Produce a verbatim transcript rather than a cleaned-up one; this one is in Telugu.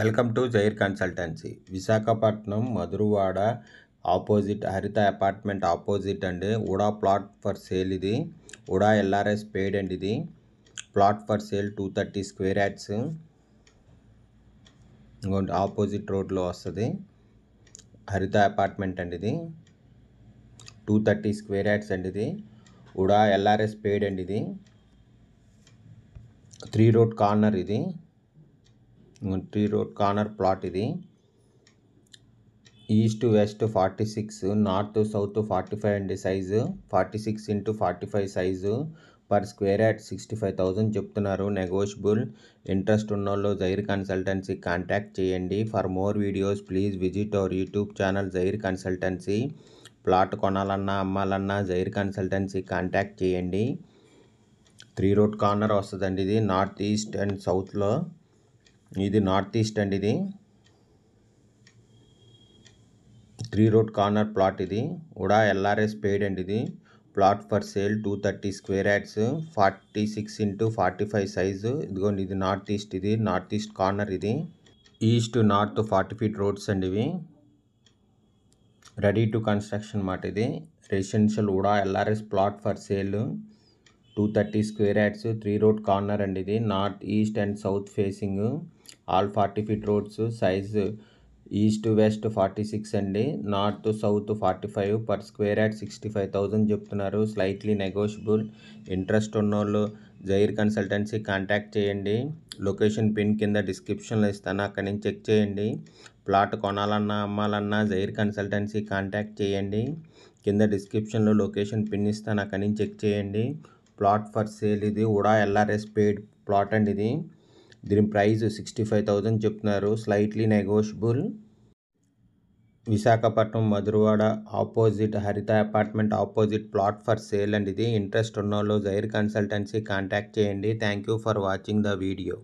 Welcome to Jair consultancy. Visakhapatnam Madhurawada opposite Haritha apartment opposite అండి. ఉడా ప్లాట్ ఫర్ సేల్ ఇది. ఉడా ఎల్ఆర్ఎస్ పేడ్ అండి ఇది. Plot for sale two thirty square yards opposite రోడ్లో వస్తుంది. హరిత అపార్ట్మెంట్ అండి ఇది. టూ థర్టీ స్క్వేర్ యార్డ్స్ అండి ఇది. ఉడా ఎల్ఆర్ఎస్ పేడ్ అండి ఇది. త్రీ రోడ్ కార్నర్ ఇది. త్రీ రోడ్ కార్నర్ ప్లాట్ ఇది. East west forty six north south forty five అండి. Size forty six into forty five size. Per square yard sixty five thousand చెప్తున్నారు. నెగోషియబుల్. ఇంట్రెస్ట్ ఉన్నోళ్ళు జైర్ కన్సల్టెన్సీ కాంటాక్ట్ చేయండి. For more videos please visit our YouTube channel Jair consultancy. Plot కొనాలన్నా అమ్మాలన్నా జైర్ కన్సల్టెన్సీ కాంటాక్ట్ చేయండి. త్రీ రోడ్ కార్నర్ వస్తుందండి ఇది. నార్త్ ఈస్ట్ అండ్ సౌత్లో ఇది నార్త్ ఈస్ట్ అండి ఇది. త్రీ రోడ్ కార్నర్ ప్లాట్ ఇది. ఉడా ఎల్ఆర్ఎస్ పేడ్ అండి ఇది. Plot for sale two thirty square yards. Forty six into forty five size. ఇదిగోండి ఇది నార్త్ ఈస్ట్ ఇది. నార్త్ ఈస్ట్ కార్నర్ ఇది. East north forty feet roads అండి ఇవి. రెడీ టు కన్స్ట్రక్షన్ మాట ఇది. Residential UDA LRS plot for sale two thirty square yards. Three road corner అండి ఇది. North east and south facing all forty feet roads. Size east west forty six అండి. North south forty five. Per square yard sixty five thousand చెప్తున్నారు. Slightly negotiable. ఇంట్రెస్ట్ ఉన్నోళ్ళు జైర్ కన్సల్టెన్సీ కాంటాక్ట్ చేయండి. లొకేషన్ పిన్ కింద డిస్క్రిప్షన్లో ఇస్తాను, అక్కడి నుంచి చెక్ చేయండి. ప్లాట్ కొనాలన్నా అమ్మాలన్నా జైర్ కన్సల్టెన్సీ కాంటాక్ట్ చేయండి. కింద డిస్క్రిప్షన్లో లొకేషన్ పిన్ ఇస్తాను, అక్కడి నుంచి చెక్ చేయండి. ప్లాట్ ఫర్ సేల్ ఇది. ఉడా ఎల్ఆర్ఎస్ పేడ్ ప్లాట్ అండి ఇది. దీని ప్రైస్ సిక్స్టీ ఫైవ్ థౌజండ్ చెప్తున్నారు. Slightly negotiable. Visakhapatnam Madhurawada opposite Haritha apartment opposite plot for sale అండి ఇది. ఇంట్రెస్ట్ ఉన్నోళ్ళు జైర్ కన్సల్టెన్సీ కాంటాక్ట్ చేయండి. Thank you for watching the video.